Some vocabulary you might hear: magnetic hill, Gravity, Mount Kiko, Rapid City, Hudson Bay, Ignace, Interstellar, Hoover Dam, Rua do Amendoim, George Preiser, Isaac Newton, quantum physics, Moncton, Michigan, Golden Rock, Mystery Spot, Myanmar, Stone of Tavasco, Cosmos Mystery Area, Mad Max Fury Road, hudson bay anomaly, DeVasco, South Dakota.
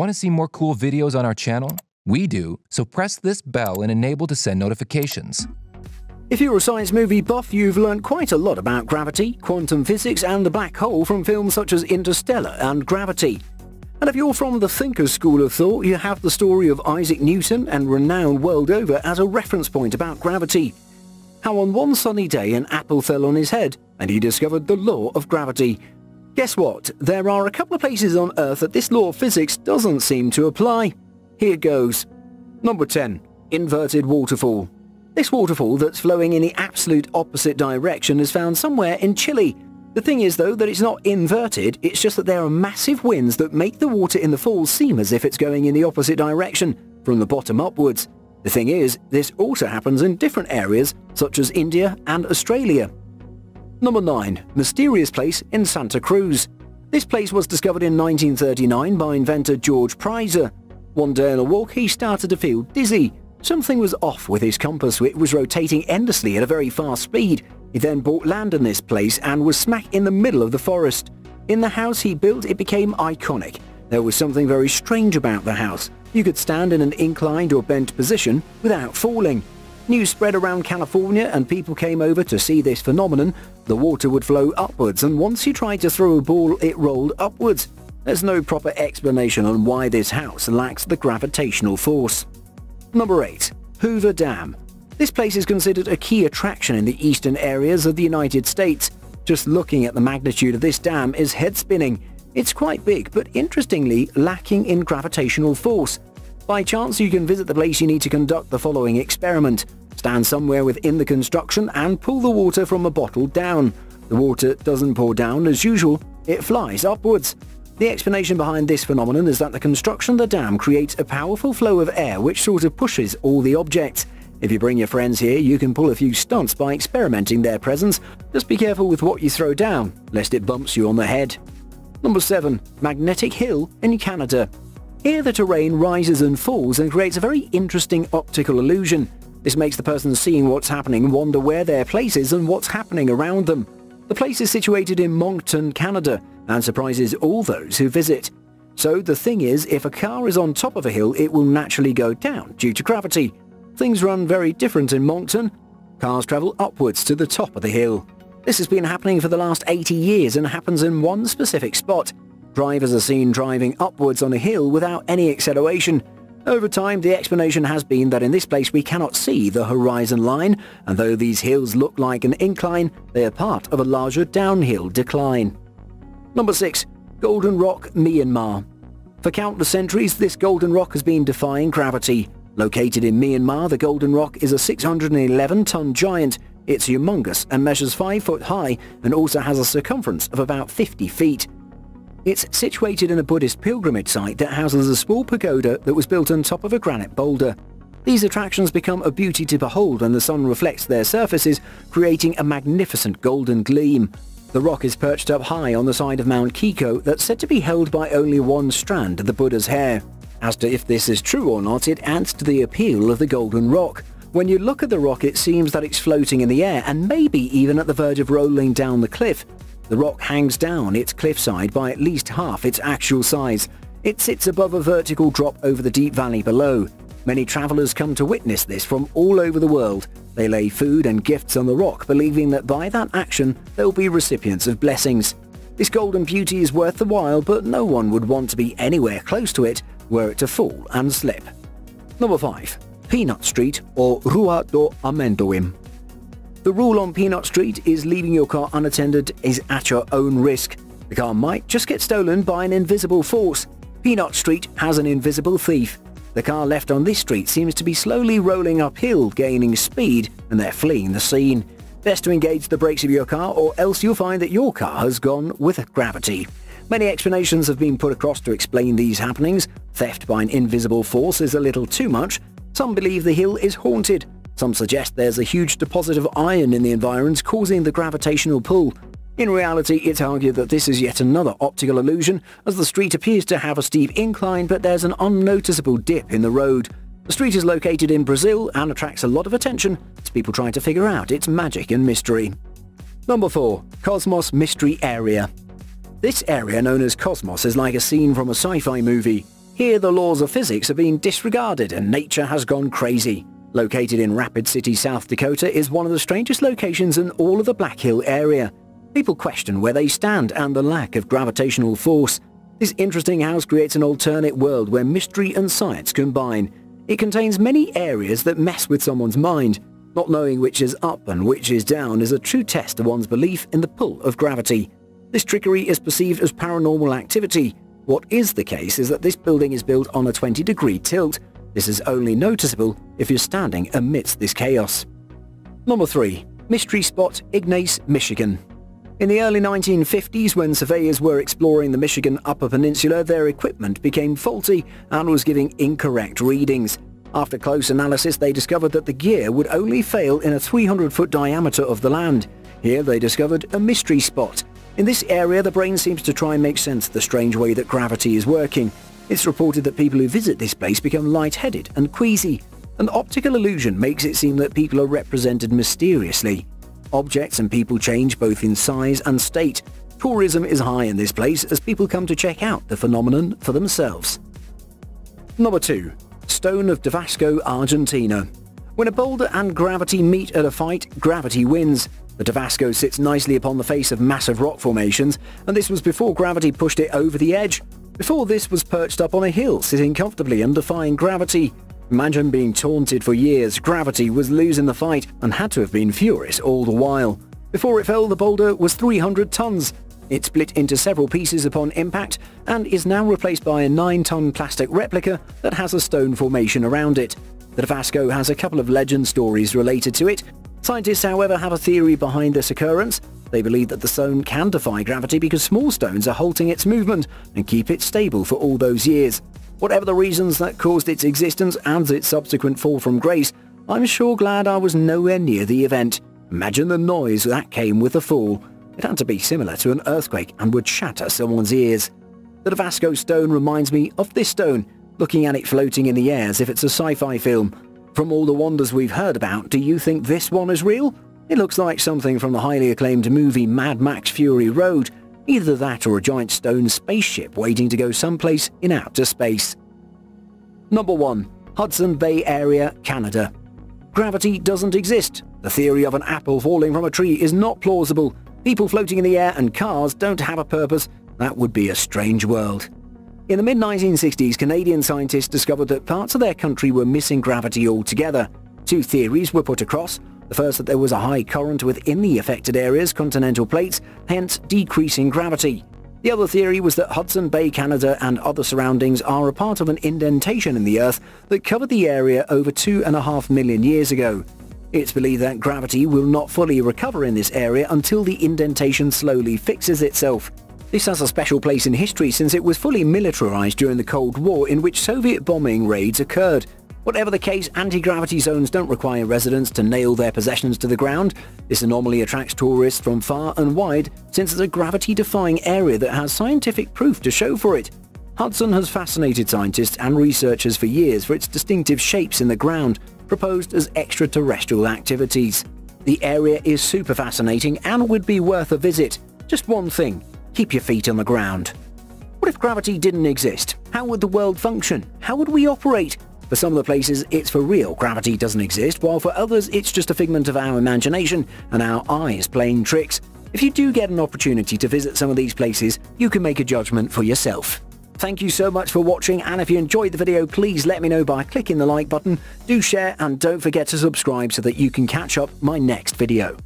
Want to see more cool videos on our channel? We do, so press this bell and enable to send notifications. If you're a science movie buff, you've learned quite a lot about gravity, quantum physics and the black hole from films such as Interstellar and Gravity. And if you're from the Thinker's school of thought, you have the story of Isaac Newton and renowned world over as a reference point about gravity. How on one sunny day an apple fell on his head and he discovered the law of gravity. Guess what? There are a couple of places on Earth that this law of physics doesn't seem to apply. Here goes. Number 10. Inverted waterfall. This waterfall that's flowing in the absolute opposite direction is found somewhere in Chile. The thing is though that it's not inverted, it's just that there are massive winds that make the water in the falls seem as if it's going in the opposite direction, from the bottom upwards. The thing is, this also happens in different areas, such as India and Australia. Number 9. Mysterious place in Santa Cruz. This place was discovered in 1939 by inventor George Preiser. One day on a walk he started to feel dizzy. Something was off with his compass, it was rotating endlessly at a very fast speed. He then bought land in this place and was smack in the middle of the forest. In the house he built, it became iconic. There was something very strange about the house. You could stand in an inclined or bent position without falling. News spread around California and people came over to see this phenomenon. The water would flow upwards, and once you tried to throw a ball, it rolled upwards. There's no proper explanation on why this house lacks the gravitational force. Number 8. Hoover Dam. This place is considered a key attraction in the eastern areas of the United States. Just looking at the magnitude of this dam is head-spinning. It's quite big, but interestingly lacking in gravitational force. By chance you can visit the place, you need to conduct the following experiment. Stand somewhere within the construction and pull the water from a bottle down. The water doesn't pour down as usual, it flies upwards. The explanation behind this phenomenon is that the construction of the dam creates a powerful flow of air which sort of pushes all the objects. If you bring your friends here, you can pull a few stunts by experimenting their presence. Just be careful with what you throw down, lest it bumps you on the head. Number 7. Magnetic Hill in Canada. Here the terrain rises and falls and creates a very interesting optical illusion. This makes the person seeing what's happening wonder where their place is and what's happening around them. The place is situated in Moncton, Canada, and surprises all those who visit. So the thing is, if a car is on top of a hill, it will naturally go down due to gravity. Things run very different in Moncton. Cars travel upwards to the top of the hill. This has been happening for the last 80 years and happens in one specific spot. Drivers are seen driving upwards on a hill without any acceleration. Over time, the explanation has been that in this place we cannot see the horizon line, and though these hills look like an incline, they are part of a larger downhill decline. Number 6. Golden Rock, Myanmar. For countless centuries, this golden rock has been defying gravity. Located in Myanmar, the golden rock is a 611-ton giant. It's humongous and measures 5 foot high and also has a circumference of about 50 feet. It's situated in a Buddhist pilgrimage site that houses a small pagoda that was built on top of a granite boulder. These attractions become a beauty to behold when the sun reflects their surfaces, creating a magnificent golden gleam. The rock is perched up high on the side of Mount Kiko that's said to be held by only one strand of the Buddha's hair. As to if this is true or not, it adds to the appeal of the Golden Rock. When you look at the rock, it seems that it's floating in the air and maybe even at the verge of rolling down the cliff. The rock hangs down its cliffside by at least half its actual size. It sits above a vertical drop over the deep valley below. Many travelers come to witness this from all over the world. They lay food and gifts on the rock, believing that by that action they'll be recipients of blessings. This golden beauty is worth the while, but no one would want to be anywhere close to it were it to fall and slip. Number 5. Peanut Street, or Rua do Amendoim. The rule on Peanut Street is leaving your car unattended is at your own risk. The car might just get stolen by an invisible force. Peanut Street has an invisible thief. The car left on this street seems to be slowly rolling uphill, gaining speed, and they're fleeing the scene. Best to engage the brakes of your car, or else you'll find that your car has gone with gravity. Many explanations have been put across to explain these happenings. Theft by an invisible force is a little too much. Some believe the hill is haunted. Some suggest there's a huge deposit of iron in the environs causing the gravitational pull. In reality, it's argued that this is yet another optical illusion, as the street appears to have a steep incline, but there's an unnoticeable dip in the road. The street is located in Brazil and attracts a lot of attention as people try to figure out its magic and mystery. Number 4. Cosmos Mystery Area. This area, known as Cosmos, is like a scene from a sci-fi movie. Here the laws of physics have been disregarded and nature has gone crazy. Located in Rapid City, South Dakota, is one of the strangest locations in all of the Black Hill area. People question where they stand and the lack of gravitational force. This interesting house creates an alternate world where mystery and science combine. It contains many areas that mess with someone's mind. Not knowing which is up and which is down is a true test of one's belief in the pull of gravity. This trickery is perceived as paranormal activity. What is the case is that this building is built on a 20-degree tilt. This is only noticeable if you're standing amidst this chaos. Number 3. Mystery Spot, Ignace, Michigan. In the early 1950s, when surveyors were exploring the Michigan Upper Peninsula, their equipment became faulty and was giving incorrect readings. After close analysis, they discovered that the gear would only fail in a 300-foot diameter of the land. Here they discovered a mystery spot. In this area, the brain seems to try and make sense of the strange way that gravity is working. It's reported that people who visit this place become lightheaded and queasy. An optical illusion makes it seem that people are represented mysteriously. Objects and people change both in size and state. Tourism is high in this place as people come to check out the phenomenon for themselves. Number 2. Stone of Tavasco, Argentina. When a boulder and gravity meet at a fight, gravity wins. The Tavasco sits nicely upon the face of massive rock formations, and this was before gravity pushed it over the edge. Before this was perched up on a hill, sitting comfortably and defying gravity. Imagine being taunted for years. Gravity was losing the fight and had to have been furious all the while. Before it fell, the boulder was 300 tons. It split into several pieces upon impact and is now replaced by a 9-ton plastic replica that has a stone formation around it. The Tavasco has a couple of legend stories related to it. Scientists, however, have a theory behind this occurrence. They believe that the stone can defy gravity because small stones are halting its movement and keep it stable for all those years. Whatever the reasons that caused its existence and its subsequent fall from grace, I'm sure glad I was nowhere near the event. Imagine the noise that came with the fall. It had to be similar to an earthquake and would shatter someone's ears. The Tavasco stone reminds me of this stone, looking at it floating in the air as if it's a sci-fi film. From all the wonders we've heard about, do you think this one is real? It looks like something from the highly acclaimed movie Mad Max Fury Road. Either that or a giant stone spaceship waiting to go someplace in outer space. Number 1. Hudson Bay Area, Canada. Gravity doesn't exist. The theory of an apple falling from a tree is not plausible. People floating in the air and cars don't have a purpose. That would be a strange world. In the mid-1960s, Canadian scientists discovered that parts of their country were missing gravity altogether. Two theories were put across. The first, that there was a high current within the affected area's continental plates, hence decreasing gravity. The other theory was that Hudson Bay, Canada and other surroundings are a part of an indentation in the Earth that covered the area over 2.5 million years ago. It's believed that gravity will not fully recover in this area until the indentation slowly fixes itself. This has a special place in history since it was fully militarized during the Cold War, in which Soviet bombing raids occurred. Whatever the case, anti-gravity zones don't require residents to nail their possessions to the ground. This anomaly attracts tourists from far and wide since it's a gravity-defying area that has scientific proof to show for it. Hudson has fascinated scientists and researchers for years for its distinctive shapes in the ground, proposed as extraterrestrial activities. The area is super fascinating and would be worth a visit. Just one thing: keep your feet on the ground. What if gravity didn't exist? How would the world function? How would we operate? For some of the places, it's for real, gravity doesn't exist, while for others it's just a figment of our imagination and our eyes playing tricks. If you do get an opportunity to visit some of these places, you can make a judgment for yourself. Thank you so much for watching, and if you enjoyed the video, please let me know by clicking the like button. Do share and don't forget to subscribe so that you can catch up my next video.